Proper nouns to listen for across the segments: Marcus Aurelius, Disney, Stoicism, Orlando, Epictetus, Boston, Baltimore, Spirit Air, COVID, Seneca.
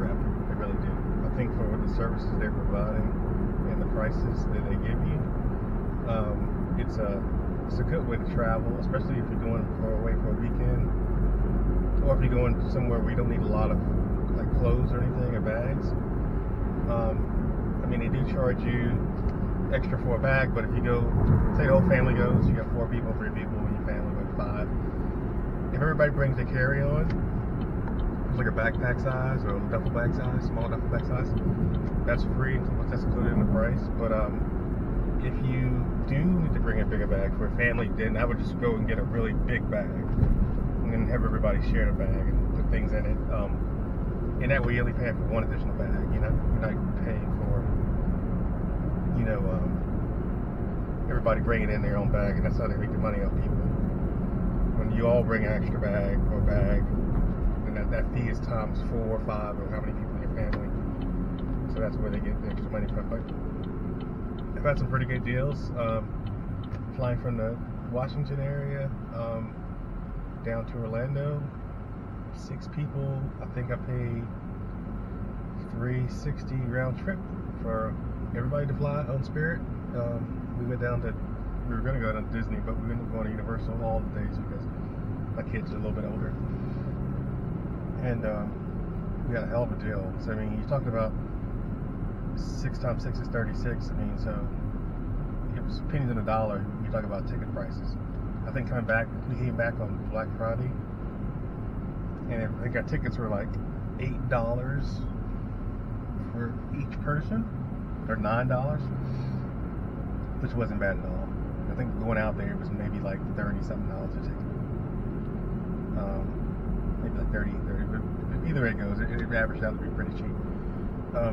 rep. I really do. I think for the services they're providing and the prices that they give you, it's a good way to travel, especially if you're going far away for a weekend, or if you're going somewhere where you don't need a lot of like clothes or anything or bags. I mean, they do charge you extra for a bag, but if you go, say the whole family goes, you got 4 people, 3 people, and your family went 5. If everybody brings a carry-on, it's like a backpack size or a duffel bag size, small duffel bag size, that's free, that's included in the price. But if you do need to bring a bigger bag for a family, then I would just go and get a really big bag and then have everybody share the bag and put things in it. And that way you only pay for 1 additional bag, you know? You're not paying for, you know, everybody bringing in their own bag, and that's how they make the money off people. When you all bring an extra bag or a bag, then that fee is times 4 or 5 or how many people in your family. So that's where they get the extra money from. But I've had some pretty good deals, flying from the Washington area down to Orlando. 6 people, I think I paid $360 round trip for everybody to fly on Spirit. We were going to go down to Disney, but we ended up going to Universal all the days because my kids are a little bit older, and we got a hell of a deal. So I mean, you talked about 6 times 6 is 36. I mean, so it was pennies on the dollar. You talk about ticket prices. I think coming back, we came back on Black Friday, and I think our tickets were like $8 for each person, or $9, which wasn't bad at all. I think going out there, it was maybe like $30-something a ticket. Maybe like 30, but either way it goes, it averaged out to be pretty cheap. Now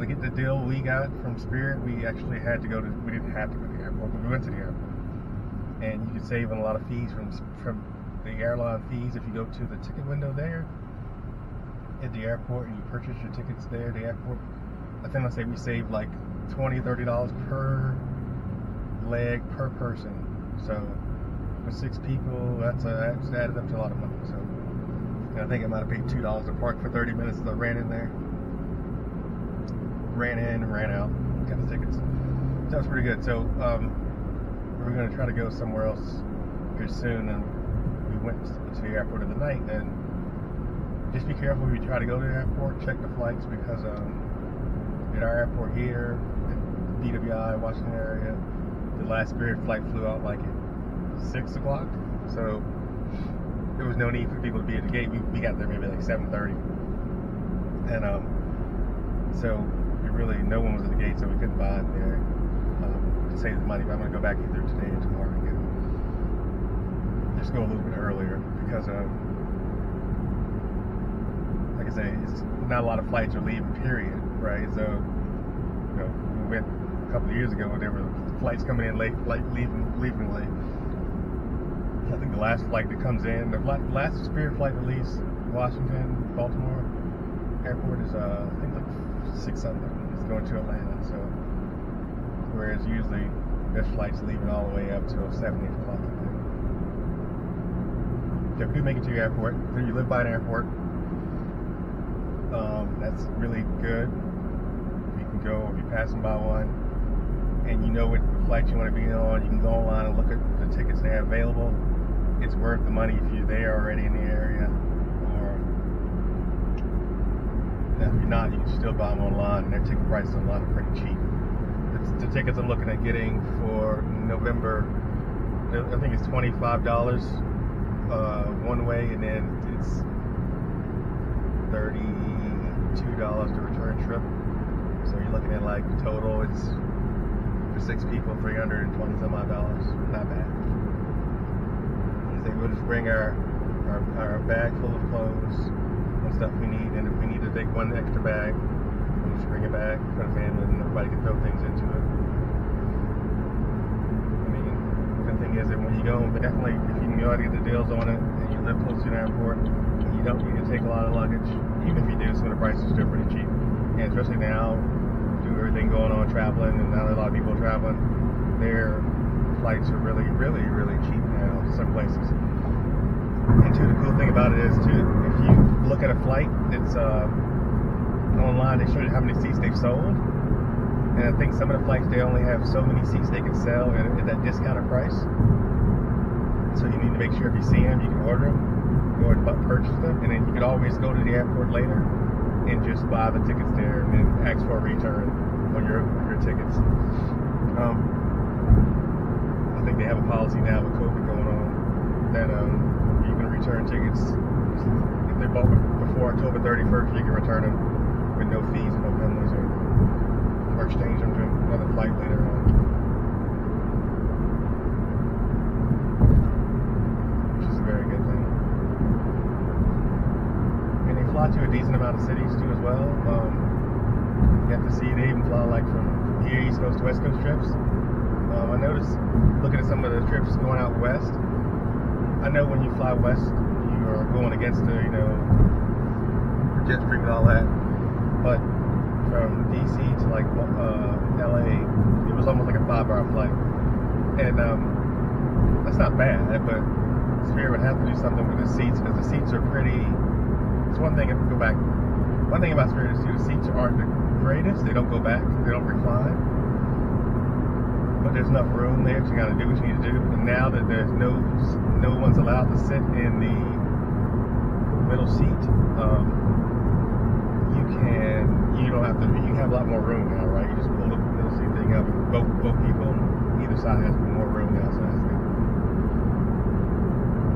to get the deal we got from Spirit, we actually had to go to, we didn't have to go to the airport, but we went to the airport. And you could save on a lot of fees from the airline fees if you go to the ticket window there at the airport and you purchase your tickets there at the airport. I think I say we saved like $20-$30 per leg per person. So for 6 people, that's added up to a lot of money. So, and I think I might have paid $2 to park for 30 minutes as I ran in there. Ran in, ran out, got the tickets. So that was pretty good. So we're going to try to go somewhere else pretty soon, and we went to the airport in the night. And just be careful if you try to go to the airport, check the flights, because at our airport here, at DWI, Washington area, the last Spirit flight flew out like at 6 o'clock, so there was no need for people to be at the gate. We got there maybe like 7:30, and so no one was at the gate, so we couldn't buy it there to save the money. But I'm going to go back either today or tomorrow and get it. Just go a little bit earlier, because like I say, it's not a lot of flights are leaving, period. Right, so you know, we went a couple of years ago when there were flights coming in late, leaving late. I think the last flight that comes in, the last Spirit flight that leaves Washington, Baltimore airport is I think like 6 something. It's going to Atlanta. So whereas usually there's flights leaving all the way up to 7, 8 o'clock. If you make it to your airport, if you live by an airport, that's really good. Go or be passing by one, and you know what flight you want to be on, you can go online and look at the tickets they have available. It's worth the money if you're there already in the area, or if you're not, you can still buy them online, and their ticket prices online are pretty cheap. The tickets I'm looking at getting for November, I think it's $25 one way, and then it's $32 to return trip. So you're looking at like total, it's for 6 people, $320-some odd. Not bad. I think we'll just bring our bag full of clothes and stuff we need, and if we need to take one extra bag, we'll just bring it back for the family, and everybody can throw things into it. I mean, the thing is that when you go, definitely if you can go out and get the deals on it, and you live close to an airport, you don't need to take a lot of luggage. Even if you do, some of the prices are still pretty cheap. And especially now, due to everything going on, traveling, and not a lot of people traveling, their flights are really, really, really cheap now, some places. And too, the cool thing about it is, too, if you look at a flight that's online, they showed how many seats they've sold. And I think some of the flights, they only have so many seats they can sell at that discounted price. So you need to make sure if you see them, you can order them, go and purchase them. And then you could always go to the airport later and just buy the tickets there and then ask for a return on your tickets. I think they have a policy now with COVID going on that you can return tickets. If they're bought before October 31st, you can return them with no fees, no penalties, or exchange them to another flight later on. To a decent amount of cities too as well. You have to see, they even fly like from here, East Coast to West Coast trips. I noticed looking at some of the trips going out west, I know when you fly west, you are going against the, jet stream and all that. But from DC to like LA, it was almost like a 5-hour flight. And that's not bad, but Spirit would have to do something with the seats, because the seats are pretty. One thing about Spirit is the seats aren't the greatest. They don't go back. They don't recline. But there's enough room there. You got to do what you need to do. And now that there's no one's allowed to sit in the middle seat, you have a lot more room now, right? You just pull the middle seat thing up. Both people on either side has more room now. So that's good.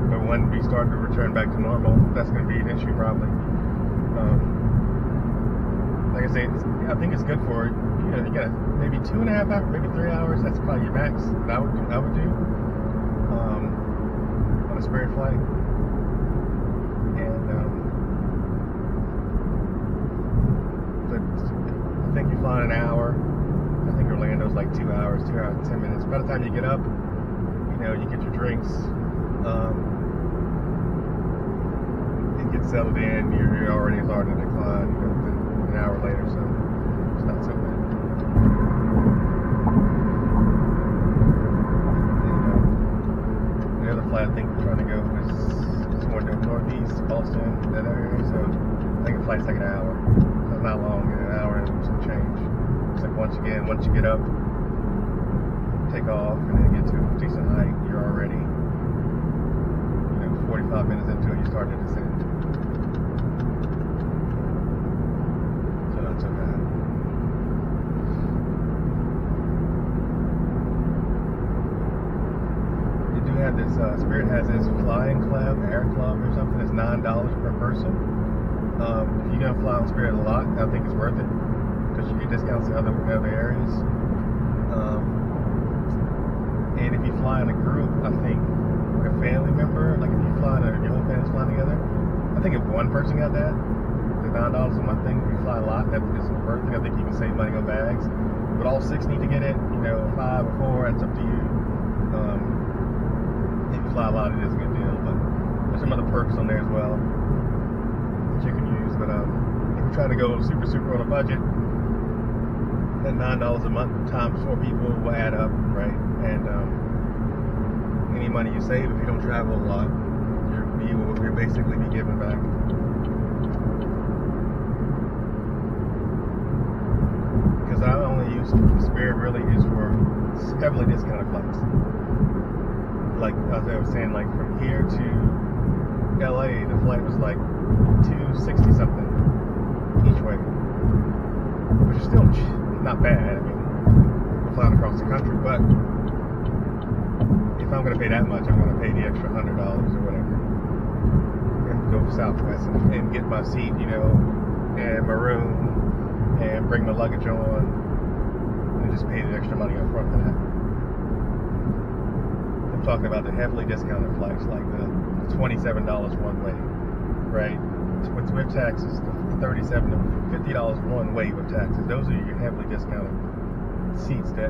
But when we start to return back to normal, that's going to be an issue probably. Like I say, I think it's good for you got maybe 2.5 hours, maybe 3 hours. That's probably your max that I would do on a Spirit flight. And but I think you're flying an hour. I think Orlando's like 2 hours, 2 hours and 10 minutes. By the time you get up, you get your drinks. You get settled in, you're already starting to decline an hour later, so it's not so bad. The other flight I think we're trying to go is more northeast, Boston, that area, so I think the flight's like an hour. It's not long, an hour and some change. It's like once you get up, take off, and then get to a decent height, you're already 45 minutes until you start to descend. So not so bad. You do have this, Spirit has this flying club, air club or something. It's $9 per person. If you're going to fly on Spirit a lot, I think it's worth it, because you get discounts in other areas. And if you fly in a group, I think a family member, like if you fly or your whole family's flying together, I think if one person got that, the $9 a month thing, if you fly a lot, that is worth it. I think you can save money on bags, but all 6 need to get it. 5 or 4, that's up to you. If you fly a lot, it is a good deal, but there's some other perks on there as well that you can use. But if you're trying to go super on a budget, that $9 a month times 4 people will add up, right? And any money you save, if you don't travel a lot, you're basically be giving back. Because I only use Spirit really is for heavily discounted flights. Like as I was saying, like from here to LA, the flight was like $260 something each way, which is still not bad. I mean, we're flying across the country, but if I'm going to pay that much, I'm going to pay the extra $100 or whatever and go southwest and get my seat, and my room and bring my luggage on and just pay the extra money up front for that. I'm talking about the heavily discounted flights, like the $27 one way, right? With taxes, the $37 to $50 one way with taxes. Those are your heavily discounted seats that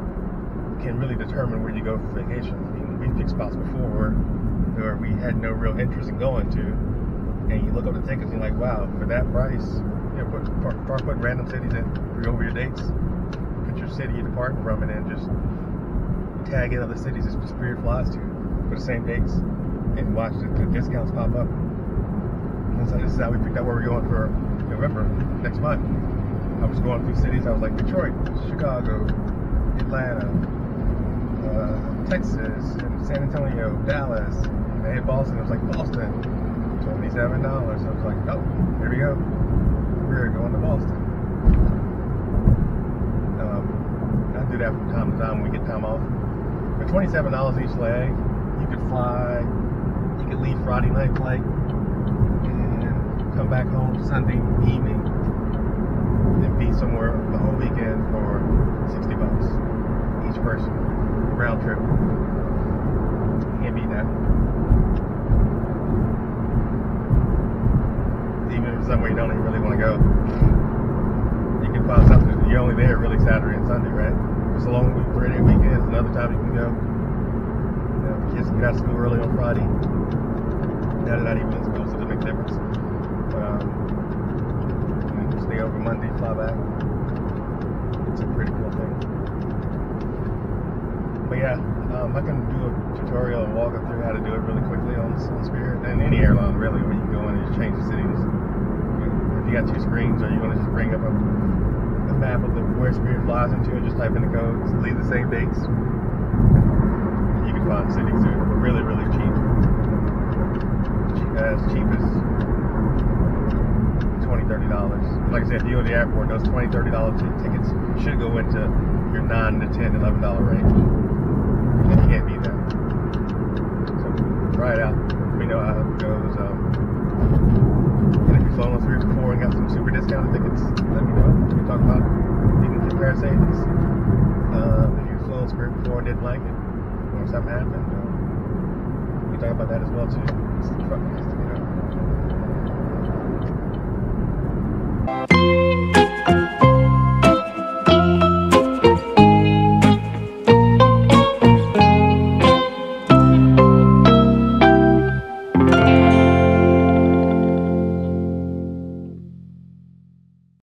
can really determine where you go for vacation. I mean, we picked spots before where we had no real interest in going to, and you look up the tickets and you're like, wow, for that price, start putting random cities in, go over your dates, put your city you're departing from, and then just tag in other cities that Spirit flies to for the same dates, and watch the discounts pop up. And so this is how we picked out where we're going for November next month. I was going through cities. I was like Detroit, Chicago, Atlanta, Texas, and San Antonio, Dallas, and I hit Boston. I was like, Boston, $27. I was like, oh, here we go. We're going to Boston. I do that from time to time when we get time off. For $27 each leg, you could fly, you could leave Friday night flight and come back home Sunday evening and be somewhere the whole weekend for $60 each person. Round trip. Can't beat that. Even if it's somewhere you don't even really want to go. You can find something. You're only there really Saturday and Sunday, right? It's a long week, 3 day weekend, another time you can go. You know, kids get out of school early on Friday. Now they're not even in school, so it doesn't make a difference. But stay over Monday, fly back. It's a pretty cool thing. But yeah, I can do a tutorial and walk up through how to do it really quickly on Spirit, and any airline really, where you can go in and just change the cities. If you got two screens, are you going to just bring up a map of where Spirit flies into and just type in the codes, leave the same dates? You can find cities that are really, really cheap. As cheap as $20, $30. Like I said, if you go to the airport, those $20, $30 tickets should go into your $9 to $10, $11 range. You can't beat that. So try it out. We know how it goes. And if you've flown on 3 or 4 and got some super discounted tickets, let me know. We can talk about it. You can compare savings. If you've flown on 3 or 4 and didn't like it, or something happened, we can talk about that as well too. It's the truck.